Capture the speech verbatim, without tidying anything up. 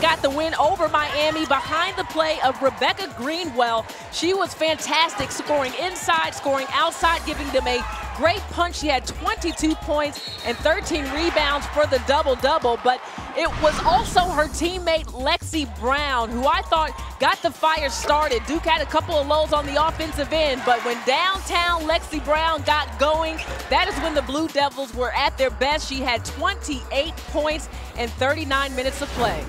got the win over Miami behind the play of Rebecca Greenwell. She was fantastic, scoring inside, scoring outside, giving them a great punch. She had twenty-two points and thirteen rebounds for the double-double, but it was also her teammate Lexie Brown, who I thought got the fire started. Duke had a couple of lulls on the offensive end, but when downtown Lexie Brown got going, that is when the Blue Devils were at their best. She had twenty-eight points and thirty-nine minutes of play.